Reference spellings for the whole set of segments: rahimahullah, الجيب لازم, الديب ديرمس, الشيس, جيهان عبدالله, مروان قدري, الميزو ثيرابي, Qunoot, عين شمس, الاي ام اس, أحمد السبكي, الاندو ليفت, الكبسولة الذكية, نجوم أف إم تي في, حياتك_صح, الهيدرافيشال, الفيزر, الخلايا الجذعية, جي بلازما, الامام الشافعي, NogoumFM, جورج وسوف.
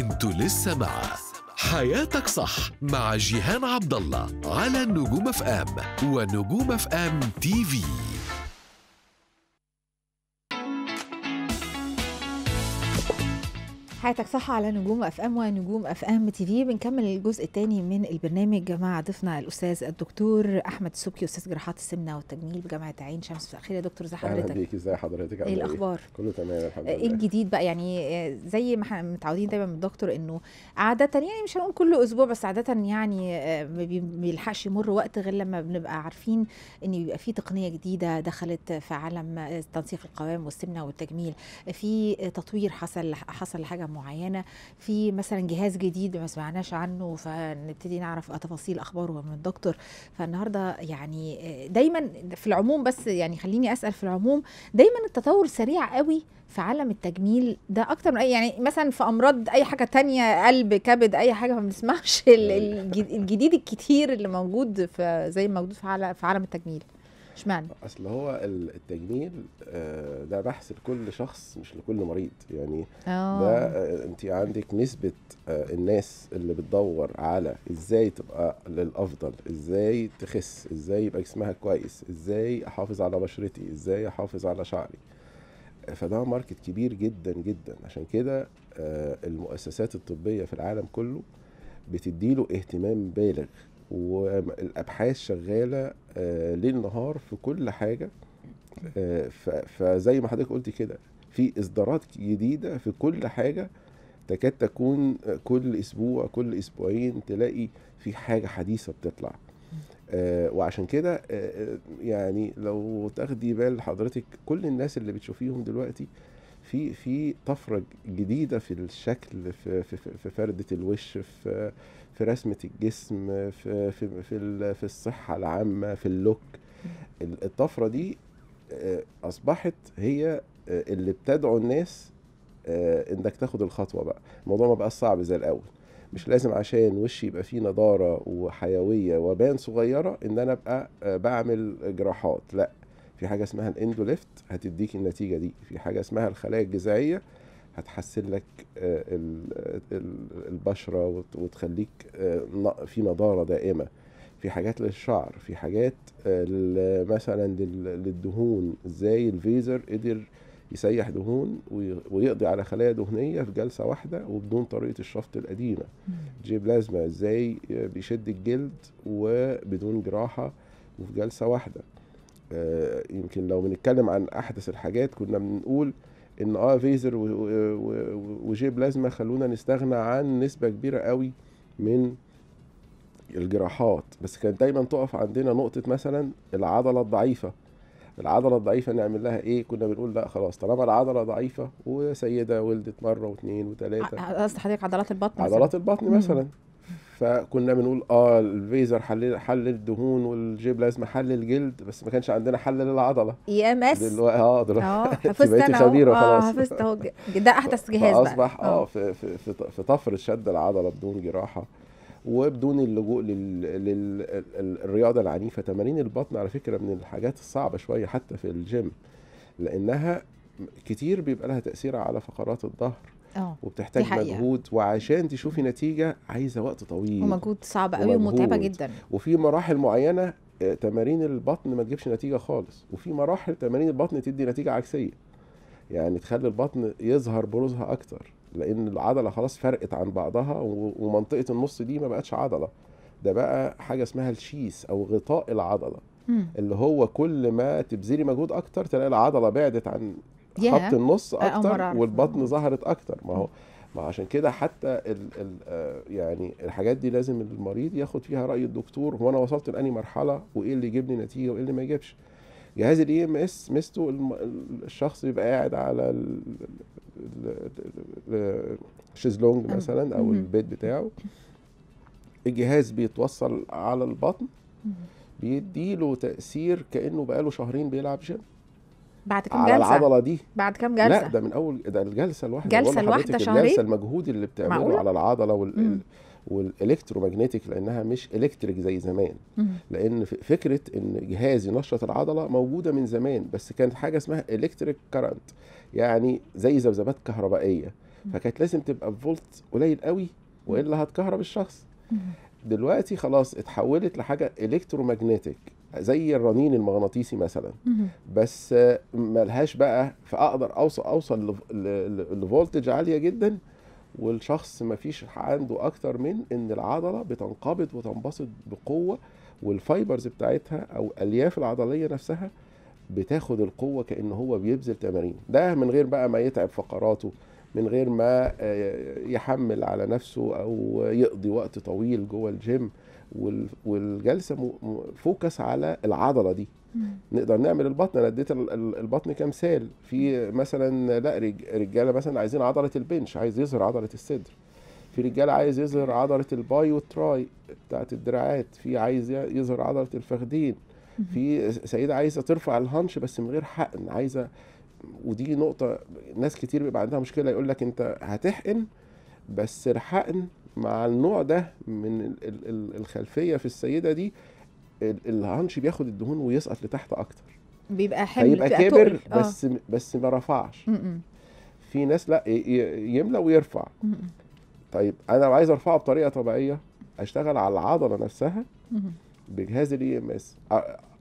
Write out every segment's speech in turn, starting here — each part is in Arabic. انتوا لسه مع حياتك صح مع جيهان عبدالله على نجوم أف إم ونجوم أف إم تي في. حياتك صح على نجوم أف إم ونجوم أف إم تي في. بنكمل الجزء الثاني من البرنامج مع ضيفنا الاستاذ الدكتور احمد السبكي، استاذ جراحات السمنه والتجميل بجامعه عين شمس. مساء الخير يا دكتور، ازي حضرتك؟ اهلا بيك، ازي حضرتك؟ ايه الاخبار؟ كله تمام الحمد لله. ايه الجديد بقى؟ يعني زي ما احنا متعودين دايما من الدكتور انه عاده، يعني مش هنقول كل اسبوع بس عاده، يعني ما بيلحقش يمر وقت غير لما بنبقى عارفين ان بيبقى في تقنيه جديده دخلت في عالم تنسيق القوام والسمنه والتجميل، في تطوير حصل لحاجه معينه، في مثلا جهاز جديد ما سمعناش عنه فنبتدي نعرف تفاصيل اخباره من الدكتور. فالنهارده يعني دايما في العموم، بس يعني خليني اسال في العموم، دايما التطور سريع قوي في عالم التجميل ده اكتر من اي، يعني مثلا في امراض اي حاجه تانية، قلب، كبد، اي حاجه، ما بنسمعش الجديد الكتير اللي موجود في زي موجود في عالم التجميل. اشمعنى؟ اصل هو التجميل ده بحث لكل شخص مش لكل مريض، يعني ده انت عندك نسبه الناس اللي بتدور على ازاي تبقى للافضل، ازاي تخس، ازاي يبقى جسمها كويس، ازاي احافظ على بشرتي، ازاي احافظ على شعري. فده ماركت كبير جدا جدا، عشان كده المؤسسات الطبيه في العالم كله بتديله اهتمام بالغ، والابحاث شغاله ليل نهار في كل حاجه. فزي ما حضرتك قلت كده، في اصدارات جديده في كل حاجه، تكاد تكون كل اسبوع كل اسبوعين تلاقي في حاجه حديثه بتطلع. وعشان كده يعني لو تاخدي بال حضرتك، كل الناس اللي بتشوفيهم دلوقتي في طفره جديده في الشكل، في فرده الوش، في رسمه الجسم، في الصحه العامه، في اللوك. الطفره دي اصبحت هي اللي بتدعو الناس انك تاخد الخطوه. بقى الموضوع ما بقاش صعب زي الاول، مش لازم عشان وشي يبقى فيه نضاره وحيويه وبان صغيره ان انا ابقى بعمل جراحات، لا، في حاجه اسمها الاندو ليفت هتديك النتيجه دي، في حاجه اسمها الخلايا الجذعيه هتحسن لك البشره وتخليك في نضاره دائمه، في حاجات للشعر، في حاجات مثلا للدهون، ازاي الفيزر قدر يسيح دهون ويقضي على خلايا دهنيه في جلسه واحده وبدون طريقه الشفط القديمه. جي بلازما ازاي بيشد الجلد وبدون جراحه وفي جلسه واحده. يمكن لو بنتكلم عن احدث الحاجات كنا بنقول ان فيزر وجي بلازما خلونا نستغنى عن نسبه كبيره قوي من الجراحات، بس كانت دايما تقف عندنا نقطه مثلا العضله الضعيفه. العضله الضعيفه نعمل لها ايه؟ كنا بنقول لا خلاص، طالما العضله ضعيفه وسيده ولدت مره واثنين وثلاثه، قصدي حضرتك عضلات البطن، عضلات البطن مثلا، فكنا بنقول الفيزر حل الدهون والجيب لازم حل الجلد، بس ما كانش عندنا حل للعضله. اي ام اس دلوقتي بقيتي خبيره خلاص، حفظت اهو، ده احدث جهاز بقى. اصبح في طفره شد العضله بدون جراحه وبدون اللجوء للرياضه العنيفه. تمارين البطن على فكره من الحاجات الصعبه شويه حتى في الجيم، لانها كتير بيبقى لها تاثير على فقرات الظهر وبتحتاج مجهود، وعشان تشوفي نتيجه عايزه وقت طويل ومجهود صعب قوي ومتعبه جدا، وفي مراحل معينه تمارين البطن ما تجيبش نتيجه خالص، وفي مراحل تمارين البطن تدي نتيجه عكسيه، يعني تخلي البطن يظهر بروزها اكتر، لان العضله خلاص فرقت عن بعضها ومنطقه النص دي ما بقتش عضله، ده بقى حاجه اسمها الشيس او غطاء العضله، اللي هو كل ما تبذلي مجهود اكتر تلاقي العضله بعدت عن خط النص اكتر والبطن ظهرت اكتر. ما عشان كده حتى يعني الحاجات دي لازم المريض ياخد فيها راي الدكتور، هو انا وصلت لاني مرحله وايه اللي يجيب لي نتيجه وايه اللي ما يجيبش. جهاز الاي ام اس ميزته الشخص بيبقى قاعد على الشيزلونج مثلا او البيت بتاعه، الجهاز بيتوصل على البطن بيديله تاثير كانه بقاله شهرين بيلعب جيم. بعد كام جلسه؟ على العضله دي بعد كام جلسه؟ لا، ده من اول، ده الجلسه الواحده، الجلسه الواحده شهرين، الجلسه المجهود اللي بتعمله معقولة على العضله والالكتروماجنتيك، لانها مش الكتريك زي زمان، لان فكره ان جهاز ينشط العضله موجوده من زمان، بس كانت حاجه اسمها الكتريك كارنت، يعني زي ذبذبات كهربائيه، فكانت لازم تبقى بفولت قليل قوي والا هتكهرب الشخص. دلوقتي خلاص اتحولت لحاجه الكتروماجنتيك زي الرنين المغناطيسي مثلا، بس ملهاش بقى، فاقدر اوصل لفولتج عاليه جدا والشخص مفيش عنده اكتر من ان العضله بتنقبض وتنبسط بقوه، والفايبرز بتاعتها او الالياف العضليه نفسها بتاخد القوه كأنه هو بيبذل تمارين، ده من غير بقى ما يتعب فقراته، من غير ما يحمل على نفسه او يقضي وقت طويل جوه الجيم. والجلسه فوكس على العضله دي. نقدر نعمل البطن، انا اديت البطن كمثال، في مثلا لا رجاله مثلا عايزين عضله البنش، عايز يظهر عضله الصدر، في رجاله عايز يظهر عضله الباي والتراي بتاعت الدراعات، في عايز يظهر عضله الفخذين، في سيده عايزه ترفع الهانش بس من غير حقن، عايزه، ودي نقطه ناس كتير بيبقى عندها مشكله، يقول لك انت هتحقن، بس الحقن مع النوع ده من الخلفيه في السيده دي الهانش بياخد الدهون ويسقط لتحت اكتر، بيبقى حمل، بيبقى كبر بس ما رفعش. في ناس لا يملى ويرفع. طيب انا لو عايز ارفعه بطريقه طبيعيه اشتغل على العضله نفسها بجهاز الاي ام اس،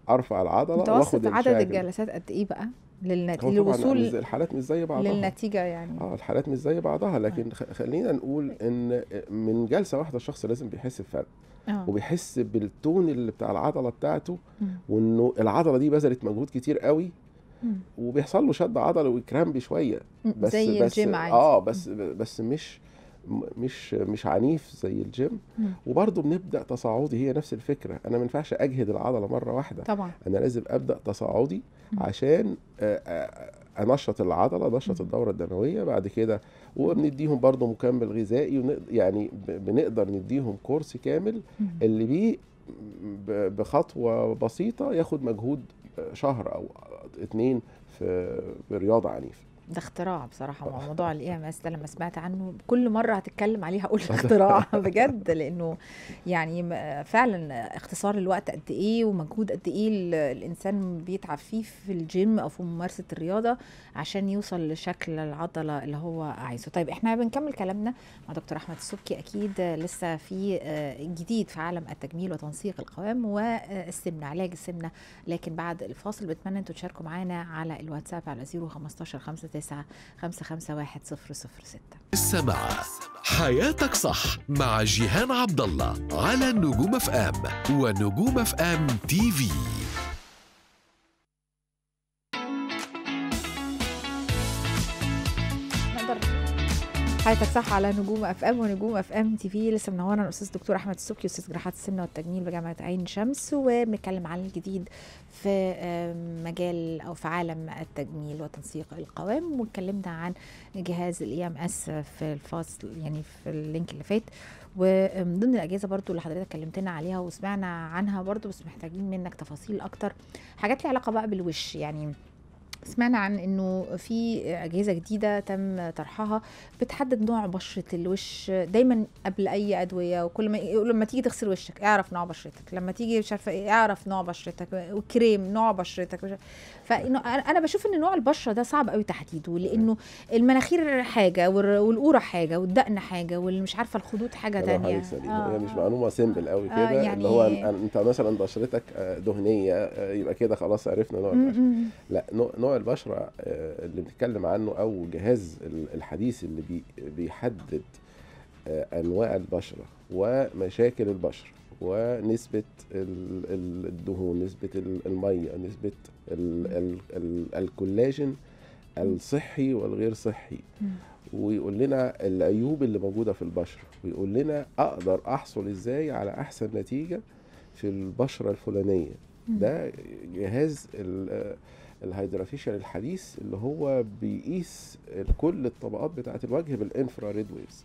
ارفع العضله واخد الشكل. عدد الجلسات قد ايه بقى للوصول؟ الحالات مش زي بعضها للنتيجه يعني، الحالات مش زي بعضها، لكن خلينا نقول ان من جلسه واحده الشخص لازم بيحس بفرق، وبيحس بالتون اللي بتاع العضله بتاعته، وانه العضله دي بذلت مجهود كتير قوي، وبيحصل له شد عضله وكرامب شويه بس زي الجيم عادي. بس مش عنيف زي الجيم. وبرضه بنبدا تصاعدي، هي نفس الفكره، انا ما ينفعش اجهد العضله مره واحده طبعا، انا لازم ابدا تصاعدي عشان انشط العضله، نشط الدوره الدمويه، بعد كده وبنديهم برضه مكمل غذائي، يعني بنقدر نديهم كورس كامل اللي بيه بخطوه بسيطه ياخد مجهود شهر او 2 في رياضه عنيفه. ده اختراع بصراحه. موضوع الاي ام اس ده لما سمعت عنه كل مره هتتكلم عليه هقول اختراع بجد، لانه يعني فعلا اختصار الوقت قد ايه ومجهود قد ايه الانسان بيتعب فيه في الجيم او في ممارسه الرياضه عشان يوصل لشكل العضله اللي هو عايزه. طيب احنا بنكمل كلامنا مع دكتور احمد السبكي، اكيد لسه في جديد في عالم التجميل وتنسيق القوام والسمنه، علاج السمنه، لكن بعد الفاصل. بتمنى انتوا تشاركوا معانا على الواتساب على 015 5 9 551 006. السماعة حياتك صح مع جيهان عبدالله على نجوم أف إم ونجوم أف إم تي في. حياتك صح على نجوم أف إم ونجوم أف إم تي في. لسه منورنا الاستاذ دكتور احمد السبكي، استاذ جراحات السمنه والتجميل بجامعه عين شمس، وبنتكلم عن الجديد في مجال او في عالم التجميل وتنسيق القوام، واتكلمنا عن جهاز الاي ام اس في الفاصل، يعني في اللينك اللي فات. ومن ضمن الاجهزه برضو اللي حضرتك كلمتنا عليها وسمعنا عنها برضو، بس محتاجين منك تفاصيل اكتر، حاجات ليها علاقه بقى بالوش. يعني سمعنا عن انه في اجهزه جديده تم طرحها بتحدد نوع بشره الوش دايما قبل اي ادويه، وكل ما لما تيجي تغسل وشك اعرف نوع بشرتك، لما تيجي مش عارفه ايه اعرف نوع بشرتك، وكريم نوع بشرتك. فانا بشوف ان نوع البشره ده صعب قوي تحديده، لانه المناخير حاجه والقوره حاجه والدقن حاجه والمش عارفه الخدود حاجه ثانيه. هي مش معلومه سيمبل قوي كده، يعني اللي هو انت مثلا بشرتك دهنيه يبقى كده خلاص عرفنا نوع البشره. لا، نوع البشره اللي بنتكلم عنه او الجهاز الحديث اللي بيحدد انواع البشره ومشاكل البشره ونسبه الدهون، نسبه الميه، نسبه الكولاجين الصحي والغير صحي، ويقول لنا العيوب اللي موجوده في البشره، ويقول لنا اقدر احصل ازاي على احسن نتيجه في البشره الفلانيه. ده جهاز الهيدرافيشال الحديث اللي هو بيقيس كل الطبقات بتاعة الوجه بالانفراريد ويفز،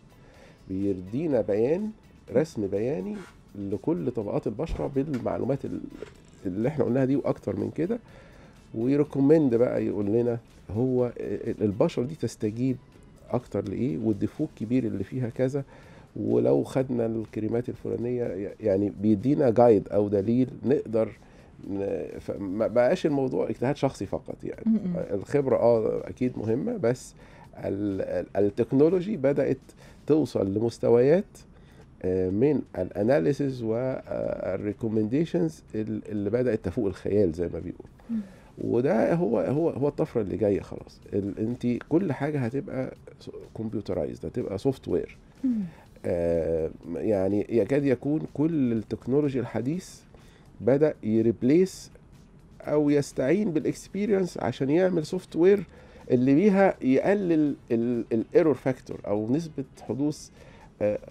بيدينا بيان، رسم بياني لكل طبقات البشرة بالمعلومات اللي احنا قلناها دي واكتر من كده، ويركومند بقى يقول لنا هو البشرة دي تستجيب اكتر لايه، والدفوق الكبير اللي فيها كذا، ولو خدنا الكريمات الفلانية، يعني بيدينا جايد او دليل نقدر. ما بقاش الموضوع اجتهاد شخصي فقط، يعني الخبره اكيد مهمه، بس التكنولوجي بدأت توصل لمستويات من الاناليسز والريكومنديشنز اللي بدأت تفوق الخيال زي ما بيقول. وده هو الطفره اللي جايه خلاص. انت كل حاجه هتبقى كمبيوترايزد، هتبقى سوفت وير. يعني يكاد يكون كل التكنولوجيا الحديث بدأ يريبليس او يستعين بالاكسبيرينس عشان يعمل سوفت وير اللي بيها يقلل الايرور فاكتور او نسبه حدوث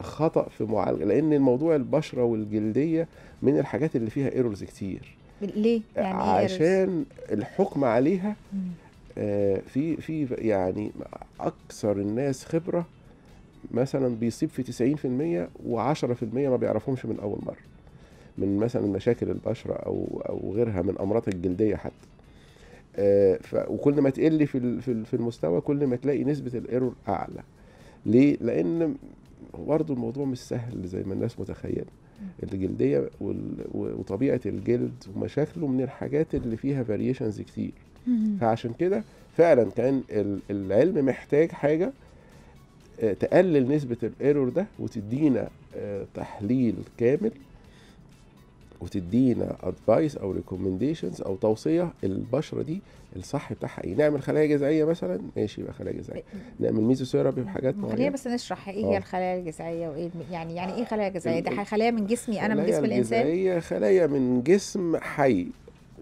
خطأ في معالجه، لان الموضوع البشره والجلديه من الحاجات اللي فيها ايرورز كتير. ليه؟ يعني عشان الحكم عليها في يعني اكثر الناس خبره مثلا بيصيب في 90% و10% ما بيعرفهمش من اول مره، من مثلا مشاكل البشره او غيرها من امراض الجلديه حتى. وكل ما تقل في المستوى كل ما تلاقي نسبه الايرور اعلى. ليه؟ لان برضه الموضوع مش سهل زي ما الناس متخيله. الجلديه وطبيعه الجلد ومشاكله من الحاجات اللي فيها فاريشنز كتير. فعشان كده فعلا كان العلم محتاج حاجه تقلل نسبه الايرور ده وتدينا تحليل كامل وتدينا ادفايس او ريكومنديشنز او توصيه البشره دي الصح بتاعها ايه. نعمل خلايا جذعيه مثلا، ماشي يبقى خلايا جذعيه. نعمل ميزو ثيرابي بحاجات معينه. خلينا بس نشرح ايه هي الخلايا الجذعيه وايه يعني ايه خلايا جذعيه؟ ده خلايا من جسمي انا، من جسم الانسان. الجذعيه خلايا من جسم حي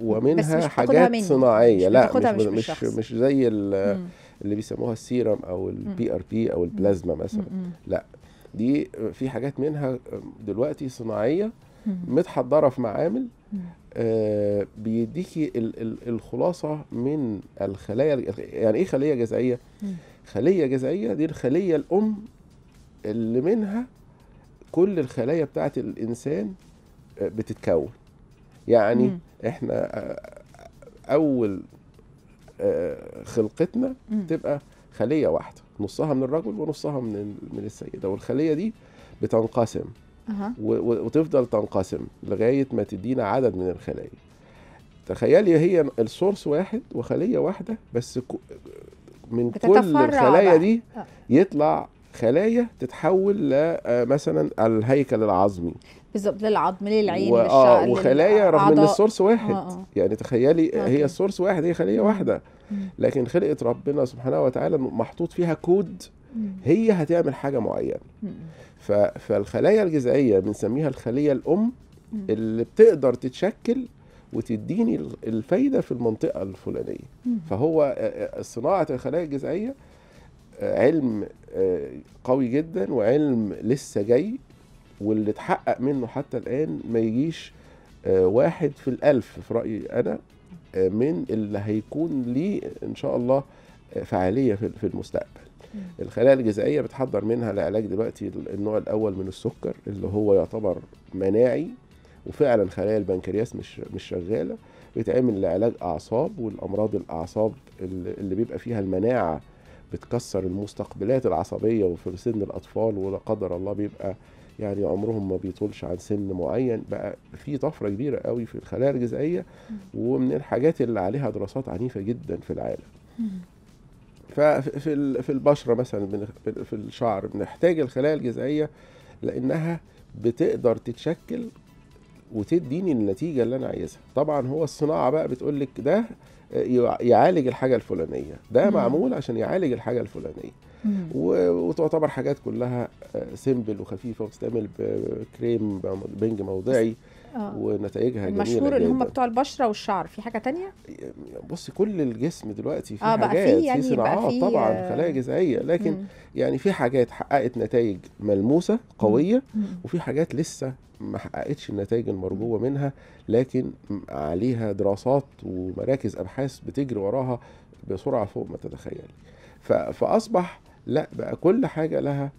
ومنها حاجات صناعيه. لا مش زي اللي بيسموها السيرم او البي ار بي او البلازما مثلا. لا، دي في حاجات منها دلوقتي صناعيه متحضره في معامل بيديكي الخلاصه من الخلايا. يعني ايه خليه جذعيه؟ خليه جذعيه دي الخليه الام اللي منها كل الخلايا بتاعه الانسان بتتكون. يعني احنا اول خلقتنا تبقى خليه واحده، نصها من الرجل ونصها من السيده، والخليه دي بتنقسم وتفضل تنقسم لغايه ما تدينا عدد من الخلايا. تخيلي هي السورس واحد وخليه واحده، بس من كل الخلايا دي يطلع خلايا تتحول مثلا الهيكل العظمي بالظبط، للعظم للعين للشعر وخلايا، رغم ان السورس واحد. يعني تخيلي هي السورس واحد، هي خليه واحده، لكن خلقت ربنا سبحانه وتعالى محطوط فيها كود هي هتعمل حاجه معينه. فالخلايا الجذعيه بنسميها الخليه الام اللي بتقدر تتشكل وتديني الفايده في المنطقه الفلانيه. فهو صناعه الخلايا الجذعيه علم قوي جدا وعلم لسه جاي، واللي اتحقق منه حتى الان ما يجيش 1 في 1000 في رايي انا من اللي هيكون ليه ان شاء الله فعاليه في المستقبل. الخلايا الجذعيه بتحضر منها لعلاج دلوقتي النوع الاول من السكر اللي هو يعتبر مناعي، وفعلا خلايا البنكرياس مش شغاله، بيتعمل لعلاج اعصاب والامراض الاعصاب اللي بيبقى فيها المناعه بتكسر المستقبلات العصبيه وفي سن الاطفال، ولا قدر الله بيبقى يعني عمرهم ما بيطولش عن سن معين. بقى في طفره كبيره قوي في الخلايا الجذعيه، ومن الحاجات اللي عليها دراسات عنيفه جدا في العالم. ففي البشره مثلا، في الشعر، بنحتاج الخلايا الجذعيه لانها بتقدر تتشكل وتديني النتيجه اللي انا عايزها. طبعا هو الصناعه بقى بتقول لك ده يعالج الحاجه الفلانيه، ده معمول عشان يعالج الحاجه الفلانيه، وتعتبر حاجات كلها سيمبل وخفيفه، وتستعمل بكريم بنج موضعي ونتائجها جميله. المشهور اللي هم بتوع البشره والشعر، في حاجه تانية؟ بص، كل الجسم دلوقتي في حاجات، في صناعات طبعا خلايا جذعيه، لكن يعني في حاجات حققت نتائج ملموسه قويه، وفي حاجات لسه ما حققتش النتائج المرجوه منها، لكن عليها دراسات ومراكز ابحاث بتجري وراها بسرعه فوق ما تتخيلي. فاصبح لا بقى كل حاجه لها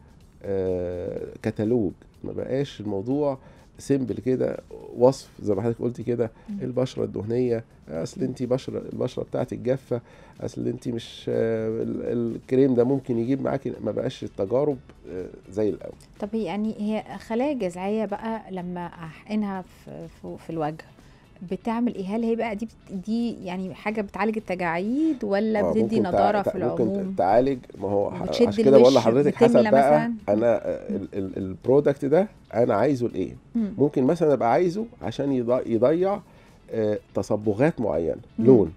كتالوج، ما بقاش الموضوع سيمبل كده وصف زي ما حضرتك قلتي كده. البشره الدهنيه، اصل انت البشره بتاعتك جافه، اصل انت مش الكريم ده ممكن يجيب معاكي. ما بقاش التجارب زي الاول. طب يعني هي خلايا جذعيه بقى لما احقنها في الوجه بتعمل ايه؟ هل هي بقى دي يعني حاجه بتعالج التجاعيد ولا بتدي نضاره في العموم؟ ممكن تعالج. ما هو عشان كده بقول لحضرتك حسب بقى انا البرودكت ده انا عايزه لايه. ممكن مثلا ابقى عايزه عشان يضيع تصبغات معينه، لون.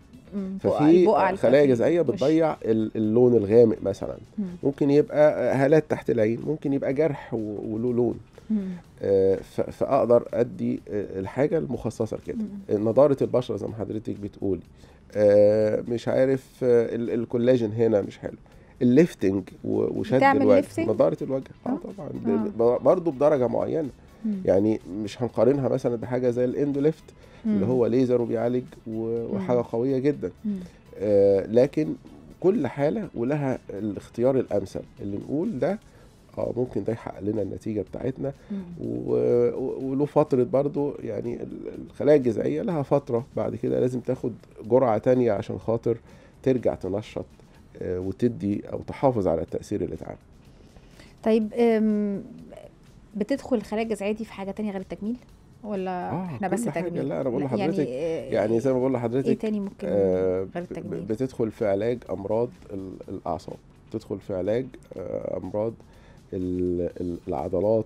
ففي خلايا جذعيه بتضيع اللون الغامق مثلا. ممكن يبقى هالات تحت العين، ممكن يبقى جرح وله لون. فاقدر ادي الحاجه المخصصه كده. نضاره البشره زي ما حضرتك بتقولي، مش عارف الكولاجين هنا مش حلو، الليفتنج وشد الوجه، نضاره الوجه طبعا برضه بدرجه معينه. يعني مش هنقارنها مثلا بحاجه زي الاندو ليفت اللي هو ليزر وبيعالج وحاجه قويه جدا. لكن كل حاله ولها الاختيار الامثل اللي نقول ده ممكن ده يحقق لنا النتيجه بتاعتنا. وله فتره برضو، يعني الخلايا الجذعيه لها فتره بعد كده لازم تاخد جرعه تانية عشان خاطر ترجع تنشط وتدي او تحافظ على التاثير اللي اتعمل. طيب بتدخل الخلايا الجذعيه دي في حاجه تانية غير التجميل ولا احنا بس تجميل؟ لا انا بقول لحضرتك يعني زي ما بقول لحضرتك ايه تاني ممكن غير التجميل؟ بتدخل في علاج امراض الاعصاب، بتدخل في علاج امراض العضلات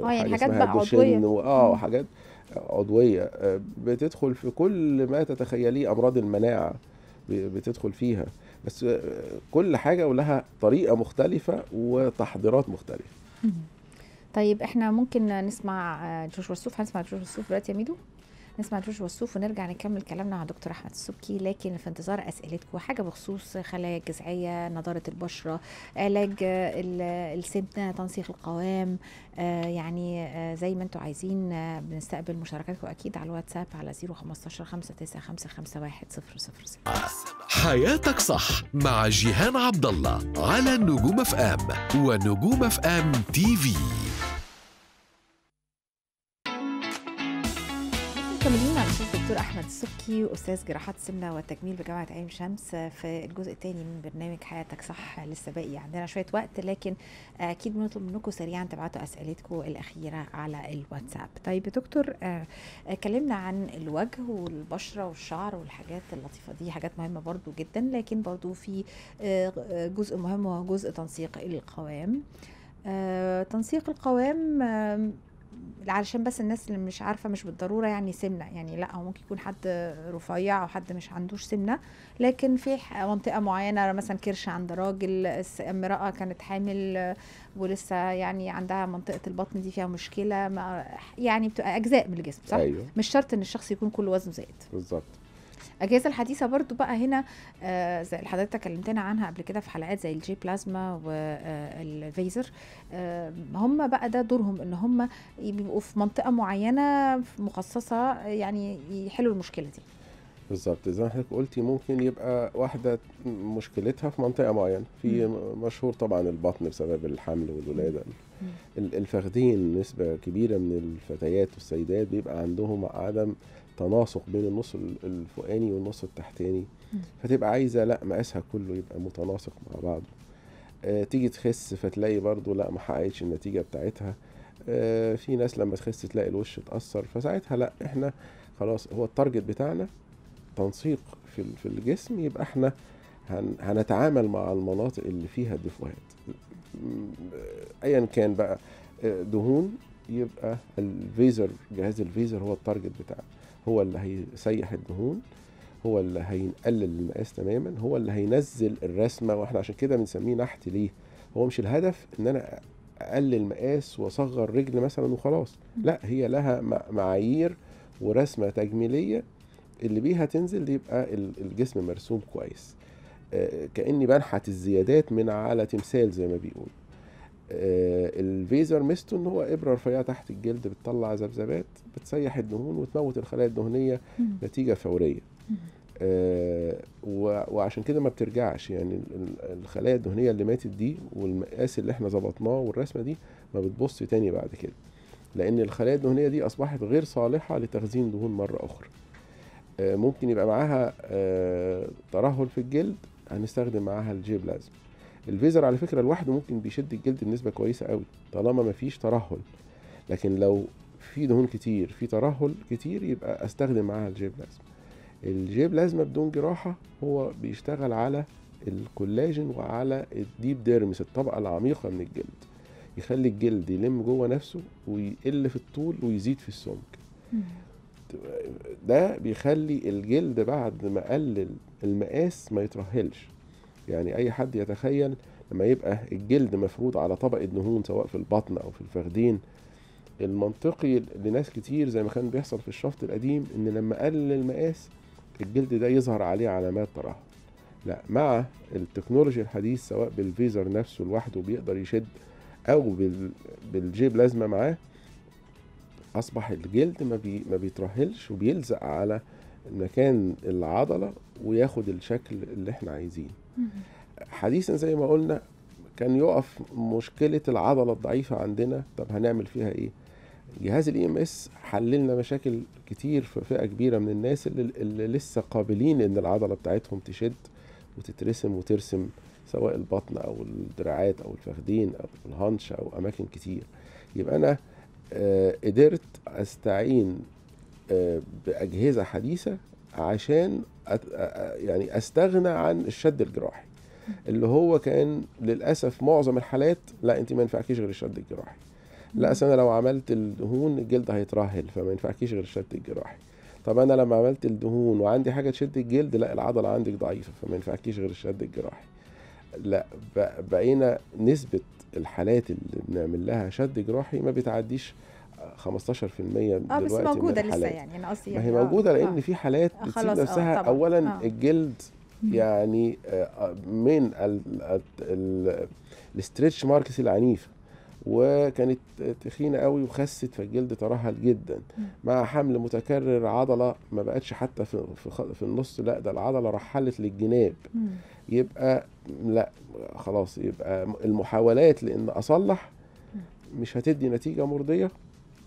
يعني حاجات بقى عضويه وحاجات عضويه. بتدخل في كل ما تتخيليه، امراض المناعه بتدخل فيها، بس كل حاجه ولها طريقه مختلفه وتحضيرات مختلفه. طيب احنا ممكن نسمع جورج وسوف. هنسمع جورج وسوف دلوقتي يا ميدو، نسمع جورج وسوف ونرجع نكمل كلامنا مع دكتور احمد السبكي. لكن في انتظار اسئلتكم حاجه بخصوص خلايا الجذعيه، نضاره البشره، علاج السمنه، تنسيق القوام، يعني زي ما انتم عايزين. بنستقبل مشاركاتكم اكيد على الواتساب على 015 59 551 000. حياتك صح مع جيهان عبدالله على نجوم أف إم ونجوم أف إم تي في. مكملين مع الدكتور احمد السبكي استاذ جراحات السمنه والتجميل بجامعه عين شمس في الجزء الثاني من برنامج حياتك صح. لسه باقي عندنا شويه وقت، لكن اكيد بنطلب منكم سريعا تبعتوا اسئلتكم الاخيره على الواتساب. طيب يا دكتور، اتكلمنا عن الوجه والبشره والشعر والحاجات اللطيفه دي، حاجات مهمه برضو جدا، لكن برضو في جزء مهم وهو جزء تنسيق القوام. تنسيق القوام علشان بس الناس اللي مش عارفه، مش بالضروره يعني سمنه، يعني لا هو ممكن يكون حد رفيع او حد مش عندوش سمنه، لكن في منطقه معينه مثلا كرش عند راجل، امراه كانت حامل ولسه يعني عندها منطقه البطن دي فيها مشكله، يعني بتبقى اجزاء من الجسم صح؟ أيوه. مش شرط ان الشخص يكون كل وزنه زائد. بالظبط. الاجهزه الحديثه برضو بقى هنا زي اللي حضرتك كلمتنا عنها قبل كده في حلقات زي الجي بلازما والفيزر، هم بقى ده دورهم ان هم بيبقوا في منطقه معينه مخصصه يعني يحلوا المشكله دي. بالظبط زي ما حضرتك قلتي، ممكن يبقى واحده مشكلتها في منطقه معينه، في مشهور طبعا البطن بسبب الحمل والولاده. الفخذين نسبه كبيره من الفتيات والسيدات بيبقى عندهم عدم تناسق بين النص الفوقاني والنص التحتاني، فتبقى عايزه لا مقاسها كله يبقى متناسق مع بعضه. تيجي تخس فتلاقي برضه لا ما حققتش النتيجه بتاعتها. في ناس لما تخس تلاقي الوش اتاثر، فساعتها لا احنا خلاص هو التارجت بتاعنا تنسيق في الجسم، يبقى احنا هنتعامل مع المناطق اللي فيها الدفوهات ايا كان بقى دهون. يبقى الفيزر، جهاز الفيزر هو التارجت بتاعنا، هو اللي هيسيح الدهون، هو اللي هيقلل المقاس تماما، هو اللي هينزل الرسمه، واحنا عشان كده بنسميه نحت. ليه؟ هو مش الهدف ان انا اقلل مقاس واصغر رجل مثلا وخلاص، لا هي لها معايير ورسمه تجميليه اللي بيها تنزل يبقى الجسم مرسوم كويس. كاني بنحت الزيادات من على تمثال زي ما بيقولوا. الفيزر ميزته ان هو ابره رفيعه تحت الجلد بتطلع ذبذبات بتسيح الدهون وتموت الخلايا الدهنيه نتيجه فوريه. وعشان كده ما بترجعش، يعني الخلايا الدهنيه اللي ماتت دي والمقاس اللي احنا ظبطناه والرسمه دي ما بتبص تاني بعد كده، لان الخلايا الدهنيه دي اصبحت غير صالحه لتخزين دهون مره اخرى. ممكن يبقى معاها ترهل في الجلد، هنستخدم معاها الجيب لازم. الفيزر على فكره لوحده ممكن بيشد الجلد بنسبه كويسه قوي طالما ما فيش ترهل، لكن لو في دهون كتير، في ترهل كتير، يبقى استخدم معاها الجيب لازم. الجيب لازم بدون جراحه هو بيشتغل على الكولاجين وعلى الديب ديرمس، الطبقه العميقه من الجلد، يخلي الجلد يلم جوه نفسه ويقل في الطول ويزيد في السمك. ده بيخلي الجلد بعد ما قلل المقاس ما يترهلش. يعني اي حد يتخيل لما يبقى الجلد مفروض على طبقه دهون سواء في البطن او في الفخدين، المنطقي لناس كتير زي ما كان بيحصل في الشفط القديم ان لما قلل المقاس الجلد ده يظهر عليه علامات ترهل. لا، مع التكنولوجيا الحديث سواء بالفيزر نفسه لوحده بيقدر يشد او بالجيب لازمه معاه، اصبح الجلد ما بيترهلش وبيلزق على مكان العضله وياخد الشكل اللي احنا عايزينه. حديثا زي ما قلنا كان يقف مشكله العضله الضعيفه عندنا، طب هنعمل فيها ايه؟ جهاز الاي ام اس حللنا مشاكل كتير في فئه كبيره من الناس اللي لسه قابلين ان العضله بتاعتهم تشد وتترسم وترسم سواء البطن او الدراعات او الفخدين او الهانش او اماكن كتير. يبقى انا قدرت استعين باجهزه حديثه عشان يعني استغنى عن الشد الجراحي اللي هو كان للاسف معظم الحالات لا انت ما ينفعكيش غير الشد الجراحي، لا انا لو عملت الدهون الجلد هيترهل فما ينفعكيش غير الشد الجراحي، طب انا لما عملت الدهون وعندي حاجه تشد الجلد لا العضله عندك ضعيفه فما ينفعكيش غير الشد الجراحي. لا، بقينا نسبه الحالات اللي بنعمل لها شد جراحي ما بتعديش 15% دلوقتي. بس موجوده لسه، يعني انا قصدي ما هي موجوده لان في حالات بتسيب نفسها. اولا الجلد يعني من الاستريتش ماركس العنيفه وكانت تخينه قوي وخست فالجلد ترهل جدا، مع حمل متكرر عضله ما بقتش حتى في النص، لا ده العضله رحلت للجناب. يبقى لا خلاص، يبقى المحاولات لان اصلح مش هتدي نتيجه مرضيه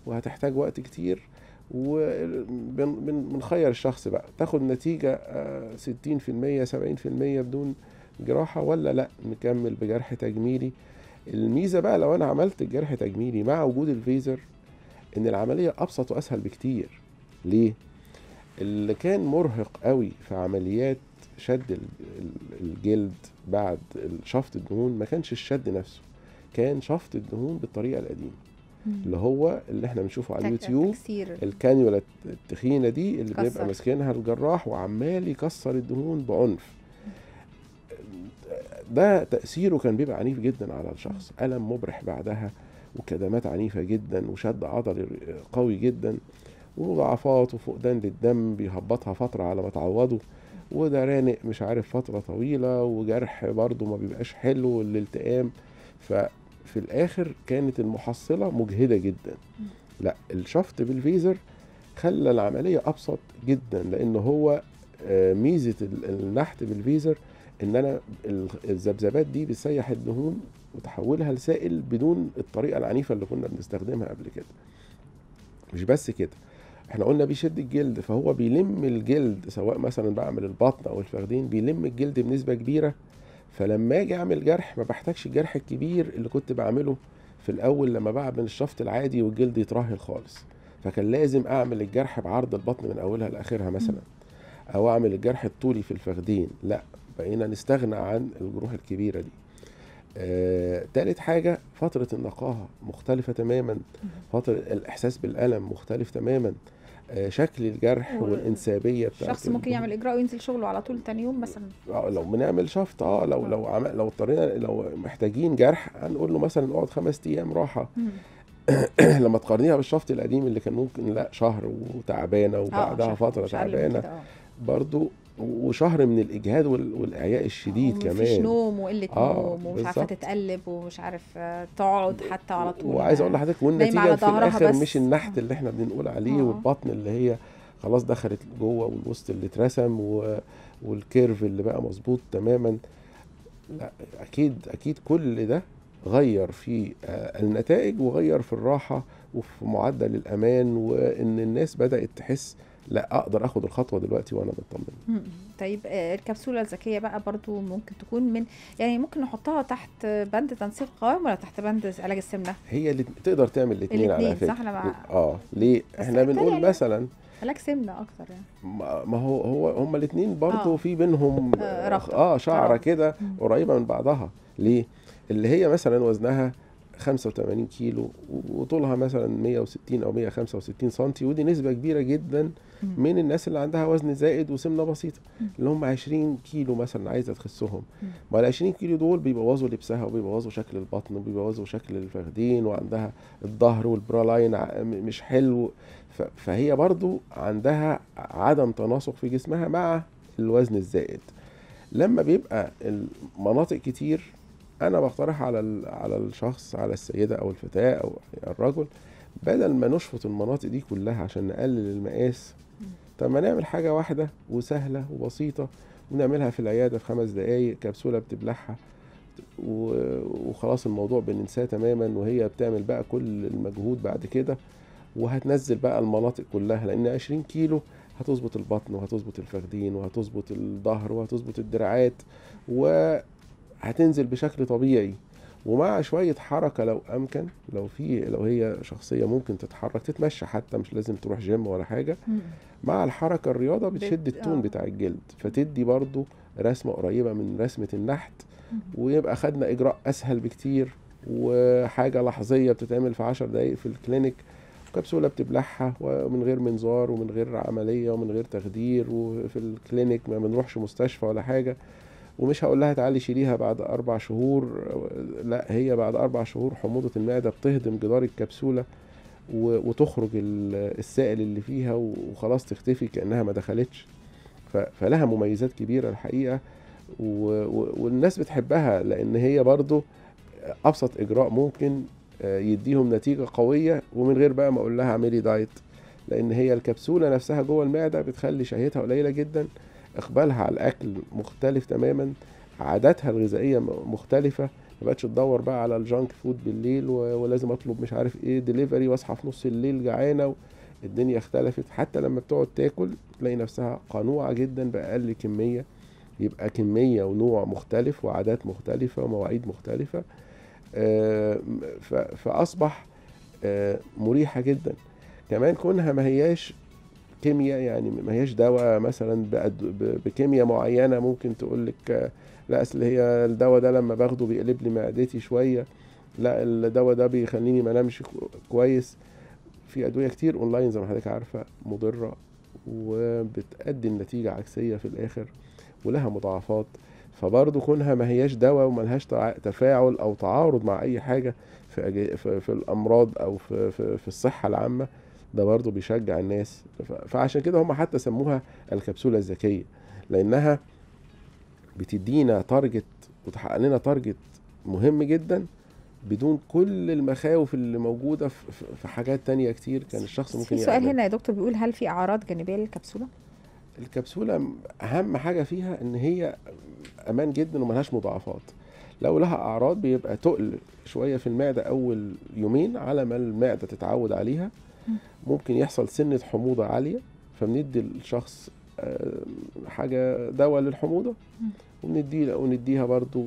وهتحتاج وقت كتير، وبنخير الشخص بقى تاخد نتيجه 60% 70% بدون جراحه ولا لا نكمل بجرح تجميلي. الميزه بقى لو انا عملت الجرح تجميلي مع وجود الفيزر ان العمليه ابسط واسهل بكتير. ليه؟ اللي كان مرهق قوي في عمليات شد الجلد بعد شفط الدهون ما كانش الشد نفسه، كان شفط الدهون بالطريقه القديمه اللي هو اللي احنا بنشوفه على اليوتيوب، الكانيولا التخينه دي اللي بيبقى ماسكينها الجراح وعمال يكسر الدهون بعنف. ده تاثيره كان بيبقى عنيف جدا على الشخص، الم مبرح بعدها وكدمات عنيفه جدا وشد عضلي قوي جدا ومضاعفات وفقدان للدم بيهبطها فتره على ما تعوضه، وده رانق مش عارف فتره طويله وجرح برضه ما بيبقاش حلو والالتئام. ففي الاخر كانت المحصله مجهده جدا. لا، الشفط بالفيزر خلى العمليه ابسط جدا لان هو ميزه النحت بالفيزر ان انا الذبذبات دي بتسيح الدهون وتحولها لسائل بدون الطريقه العنيفه اللي كنا بنستخدمها قبل كده. مش بس كده، احنا قلنا بيشد الجلد فهو بيلم الجلد سواء مثلا بعمل البطن او الفخدين بيلم الجلد بنسبه كبيره، فلما اجي اعمل جرح ما بحتاجش الجرح الكبير اللي كنت بعمله في الاول لما بعمل الشفط العادي والجلد يترهل خالص، فكان لازم اعمل الجرح بعرض البطن من اولها لاخرها مثلا، او اعمل الجرح الطولي في الفخدين. لا، بقينا نستغنى عن الجروح الكبيره دي. تالت حاجه، فتره النقاهه مختلفه تماما، فتره الاحساس بالالم مختلف تماما، شكل الجرح والانسابيه بتاعته. الشخص ممكن يعمل اجراء وينزل شغله على طول تاني يوم مثلا. لو بنعمل شفط لو اضطرينا لو محتاجين جرح هنقول له مثلا اقعد 5 ايام راحه. لما تقارنيها بالشفط القديم اللي كان ممكن لا شهر وتعبانه وبعدها فتره تعبانه برضو وشهر من الاجهاد والاعياء الشديد كمان، مفيش نوم وقله نوم ومش عارفه تتقلب ومش عارف تقعد حتى على طول. وعايز اقول لحضرتك والنتيجه في الاخر مش النحت اللي احنا بنقول عليه والبطن اللي هي خلاص دخلت جوه والوسط اللي اترسم والكيرف اللي بقى مظبوط تماما. لا، اكيد اكيد كل ده غير في النتائج وغير في الراحه وفي معدل الامان، وان الناس بدات تحس لا اقدر اخد الخطوه دلوقتي وانا بطمن. طيب الكبسوله الذكيه بقى برضو ممكن تكون من يعني ممكن نحطها تحت بند تنسيق قوام ولا تحت بند علاج السمنه؟ هي اللي تقدر تعمل الاثنين على فكره. احنا مع... ليه احنا بنقول يعني مثلا علاج سمنه اكتر يعني ما هو هما الاثنين برضو في بينهم شعره كده قريبه من بعضها. ليه؟ اللي هي مثلا وزنها 85 كيلو وطولها مثلا 160 او 165 سنتي، ودي نسبه كبيره جدا من الناس اللي عندها وزن زائد وسمنه بسيطه، اللي هم 20 كيلو مثلا عايزه تخسهم. ما ال 20 كيلو دول بيبوظوا لبسها وبيبوظوا شكل البطن وبيبوظوا شكل الفخدين، وعندها الظهر والبرالاين مش حلو، فهي برضو عندها عدم تناسق في جسمها مع الوزن الزائد. لما بيبقى المناطق كتير، انا بقترح على الشخص، على السيده او الفتاه او الرجل، بدل ما نشفط المناطق دي كلها عشان نقلل المقاس، طب ما نعمل حاجه واحده وسهله وبسيطه ونعملها في العياده في 5 دقائق، كبسوله بتبلعها وخلاص الموضوع بننساه تماما، وهي بتعمل بقى كل المجهود بعد كده، وهتنزل بقى المناطق كلها، لان 20 كيلو هتظبط البطن وهتظبط الفخدين وهتظبط الظهر وهتظبط الدراعات، و هتنزل بشكل طبيعي، ومع شوية حركة لو أمكن، لو هي شخصية ممكن تتحرك، تتمشى حتى، مش لازم تروح جيم ولا حاجة. مع الحركة الرياضة بتشد التون بتاع الجلد، فتدي برضو رسمة قريبة من رسمة النحت، ويبقى خدنا إجراء أسهل بكتير، وحاجة لحظية بتتعمل في 10 دقايق في الكلينيك، كبسولة بتبلعها ومن غير منظار ومن غير عملية ومن غير تخدير، وفي الكلينيك ما بنروحش مستشفى ولا حاجة. ومش هقول لها تعالي شيليها بعد 4 شهور، لا، هي بعد 4 شهور حموضة المعدة بتهضم جدار الكبسولة وتخرج السائل اللي فيها وخلاص تختفي كأنها ما دخلتش. فلها مميزات كبيرة الحقيقة، والناس بتحبها، لأن هي برضو أبسط إجراء ممكن يديهم نتيجة قوية، ومن غير بقى ما أقول لها اعملي دايت، لأن هي الكبسولة نفسها جوه المعدة بتخلي شهيتها قليلة جدا، اقبالها على الاكل مختلف تماما، عاداتها الغذائيه مختلفه، ما بقتش تدور بقى على الجانك فود بالليل ولازم اطلب مش عارف ايه دليفري واصحى في نص الليل جعانه. الدنيا اختلفت، حتى لما بتقعد تاكل تلاقي نفسها قنوعه جدا باقل كميه. يبقى كميه ونوع مختلف وعادات مختلفه ومواعيد مختلفه، فاصبح مريحه جدا. كمان كونها ما هياش كيمياء، يعني ما هياش دواء مثلا بكيمياء معينه ممكن تقول لك لا اصل هي الدواء ده لما باخده بيقلب لي معدتي شويه، لا الدواء ده بيخليني ما انامش كويس. في ادويه كتير اونلاين زي ما حضرتك عارفه مضره وبتؤدي النتيجه عكسيه في الاخر ولها مضاعفات. فبرضه كونها ما هياش دواء وما لهاش تفاعل او تعارض مع اي حاجه في الامراض او في الصحه العامه، ده برضه بيشجع الناس. فعشان كده هم حتى سموها الكبسولة الذكية، لأنها بتدينا تارجت وتحقق لنا تارجت مهم جدا بدون كل المخاوف اللي موجودة في حاجات تانية كتير كان الشخص ممكن يعملها. في سؤال هنا يا دكتور بيقول هل في أعراض جانبية للكبسولة؟ الكبسولة أهم حاجة فيها إن هي أمان جدا وملهاش مضاعفات. لو لها أعراض بيبقى تقل شوية في المعدة أول يومين على ما المعدة تتعود عليها، ممكن يحصل سنة حموضة عالية، فبندي الشخص حاجة دواء للحموضة، ونديها برضو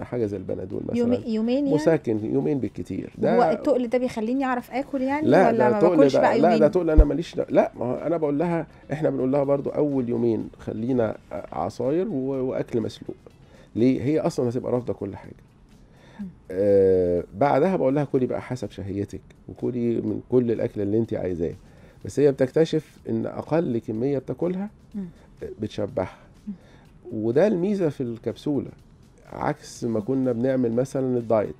حاجة زي البنادول مثلا يومين، مساكن يعني؟ يومين بالكتير. ده هو التقل ده بيخليني أعرف آكل يعني؟ لا ولا ما باكلش بقى يومين؟ لا ده تقل أنا ماليش، لا أنا بقول لها، إحنا بنقول لها برضو أول يومين خلينا عصاير وأكل مسلوق. ليه؟ هي أصلا هتبقى رافضة كل حاجة. بعدها بقول لها كلي بقى حسب شهيتك وكلي من كل الاكل اللي انت عايزاه، بس هي بتكتشف ان اقل كميه بتاكلها بتشبعها. وده الميزه في الكبسوله، عكس ما كنا بنعمل مثلا الدايت،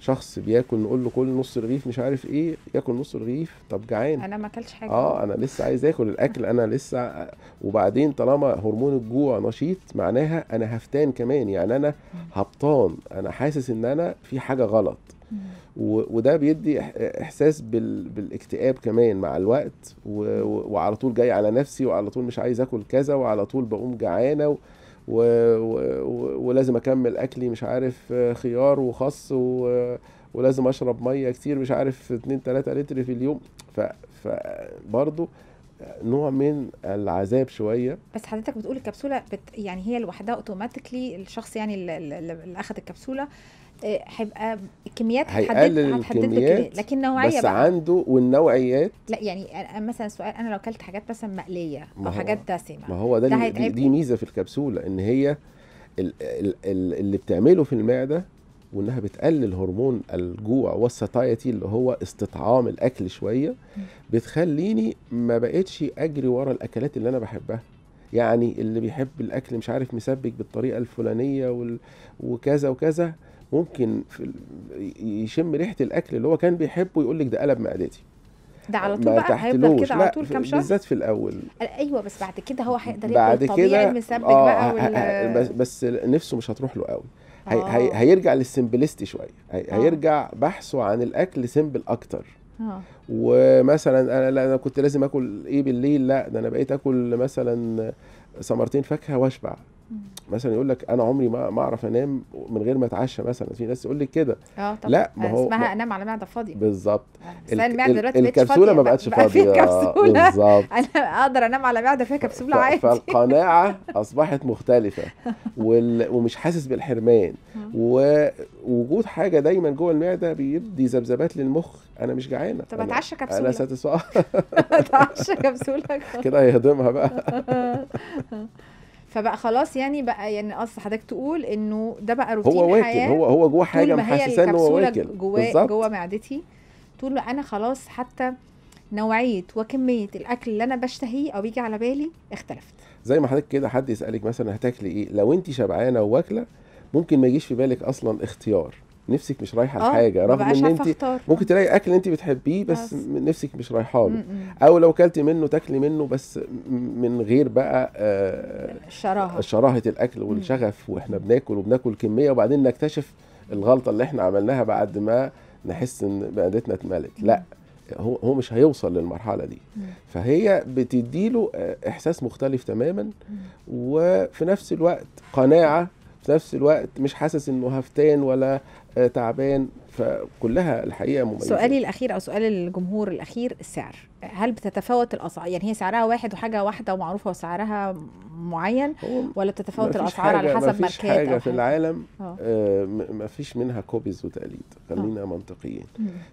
شخص بياكل نقول له كل نص رغيف مش عارف ايه، ياكل نص رغيف، طب جعان انا ما اكلتش حاجه، انا لسه عايز اكل الاكل، انا لسه. وبعدين طالما هرمون الجوع نشيط معناها انا هفتان كمان، يعني انا هبطان، انا حاسس ان انا في حاجه غلط، وده بيدي احساس بالاكتئاب كمان مع الوقت، وعلى طول جاي على نفسي، وعلى طول مش عايز اكل كذا، وعلى طول بقوم جعانه، ولازم اكمل اكلي مش عارف خيار وخس، ولازم اشرب ميه كتير مش عارف 2-3 لتر في اليوم. فبرضه نوع من العذاب شويه. بس حضرتك بتقول الكبسوله يعني هي لوحدها اوتوماتيكلي الشخص يعني اللي اخذ الكبسوله هيبقى الكميات هتحدد لكن نوعيه بس بقى. عنده والنوعيات لا يعني مثلا سؤال انا لو اكلت حاجات مثلا مقليه او حاجات دسمه ما هو ده دي ميزه في الكبسوله ان هي اللي بتعمله في المعده وانها بتقلل هرمون الجوع والساتايتي اللي هو استطعام الاكل شويه بتخليني ما بقتش اجري ورا الاكلات اللي انا بحبها. يعني اللي بيحب الاكل مش عارف مسبك بالطريقه الفلانيه وكذا وكذا ممكن يشم ريحه الاكل اللي هو كان بيحبه يقول لك ده قلب معدتي. ده على طول بقى هيفضل كده على طول كام شهر بالذات في الاول. ايوه بس بعد كده هو هيقدر يبقى طبيعي مسبك بقى بس نفسه مش هتروح له قوي. هيرجع للسمبلستي شويه هيرجع بحثه عن الاكل سمبل اكتر. ومثلا انا لا انا كنت لازم اكل ايه بالليل لا ده انا بقيت اكل مثلا ثمرتين فاكهه واشبع. مثلا يقول لك انا عمري ما اعرف انام من غير ما اتعشى مثلا في ناس يقول لك كده. لا ما هو اسمها انام على معده فاضيه. بالظبط الكبسوله ما بقتش فاضيه بالظبط انا اقدر انام على معده فيها كبسوله عادي فالقناعه اصبحت مختلفه ومش حاسس بالحرمان ووجود حاجه دايما جوه المعده بيدي ذبذبات للمخ انا مش جعانه طب اتعشى كبسوله انا ساتسفايد اتعشى كبسوله كده هيهضمها بقى فبقى خلاص يعني بقى يعني اصل حضرتك تقول انه ده بقى روتين حياه هو جوه حاجه محسساه ان هو واكل جوه معدتي طول ما انا خلاص حتى نوعيه وكميه الاكل اللي انا بشتهيه او بيجي على بالي اختلفت زي ما حضرتك كده حد يسالك مثلا هتاكلي ايه لو انت شبعانه وواكله ممكن ما يجيش في بالك اصلا اختيار نفسك مش رايحه لحاجه رغم ان انت ممكن تلاقي اكل انت بتحبيه بس نفسك مش رايحه له او لو كلتي منه تاكلي منه بس من غير بقى شراهه الاكل والشغف واحنا بناكل كميه وبعدين نكتشف الغلطه اللي احنا عملناها بعد ما نحس ان معدتنا اتملت لا هو مش هيوصل للمرحله دي فهي بتديله احساس مختلف تماما وفي نفس الوقت قناعه في نفس الوقت مش حاسس انه هفتان ولا تعبان فكلها الحقيقه مميزه. سؤالي الاخير او سؤال الجمهور الاخير السعر هل بتتفاوت الاسعار يعني هي سعرها واحد وحاجه واحده ومعروفه وسعرها معين ولا بتتفاوت الاسعار على حسب ماركات مفيش حاجه في العالم مفيش منها كوبيز وتقليد خلينا منطقيين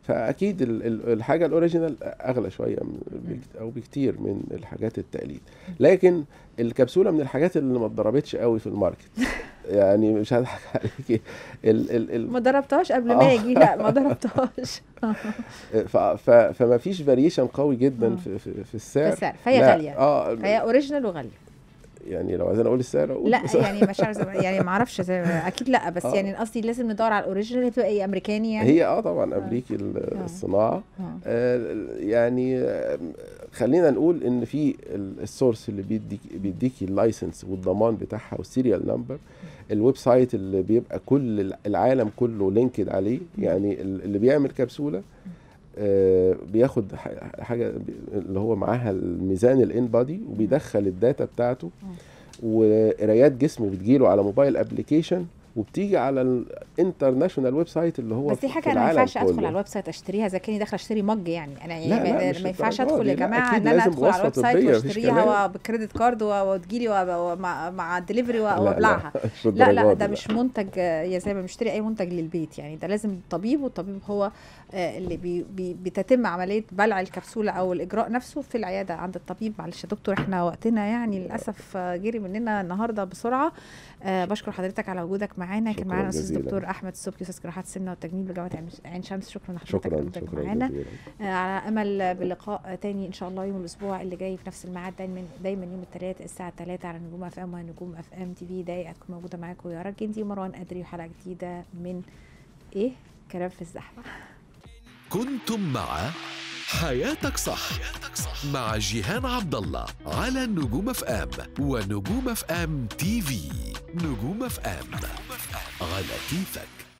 فاكيد الحاجه الاوريجينال اغلى شويه او بكتير من الحاجات التقليد لكن الكبسوله من الحاجات اللي ما اتضربتش قوي في الماركت يعني مش هضحك عليكي ما ضربتهاش قبل ما اجي لا ما ضربتهاش فما فيش فاريشن قوي جدا في السعر فهي غاليه هي اوريجينال وغاليه يعني لو عايزين اقول السعر اقول لا يعني مش عارف يعني ما اعرفش اكيد لا بس يعني قصدي لازم ندور على الاوريجينال هتبقى ايه امريكاني يعني هي طبعا امريكي الصناعه يعني خلينا نقول ان في السورس اللي بيديكي اللايسنس والضمان بتاعها والسيريال نمبر الويب سايت اللي بيبقى كل العالم كله لينكد عليه يعني اللي بيعمل كبسوله بياخد حاجه اللي هو معاها الميزان الان بادي وبيدخل الداتا بتاعته وقرايات جسمه بتجيله على موبايل ابلكيشن وبتيجي على الانترناشونال ويب سايت اللي هو بس دي حاجه انا ما ينفعش ادخل على الويب سايت اشتريها زي كاني داخله اشتري مج يعني انا يعني ما ينفعش ادخل يا جماعه ان انا ادخل على الويب سايت واشتريها وبكريدت كارد وتجيلي مع الدليفري وابلعها لا ده مش منتج يا زي ما بشتري اي منتج للبيت يعني ده لازم طبيب والطبيب هو اللي بتتم عمليه بلع الكبسوله او الاجراء نفسه في العياده عند الطبيب. معلش يا دكتور احنا وقتنا يعني للاسف جري مننا النهارده بسرعه. بشكر حضرتك على وجودك معانا. كان معانا الاستاذ الدكتور احمد السبكي استاذ جراحات السمنه والتجميل بجامعه عين شمس. شكرا لحضرتك وجودك معانا. على امل بلقاء تاني ان شاء الله يوم الاسبوع اللي جاي في نفس الميعاد دايما يوم الثلاث الساعه 3 على نجوم اف ام ونجوم اف ام تي في. دقيقتكم موجوده معاكم يا راجل. دي مروان قدري وحلقه جديده من كلام في الزحمه. كنتم مع حياتك صح مع جيهان عبدالله على نجوم اف ام ونجوم اف ام تي في. نجوم اف ام على كيفك.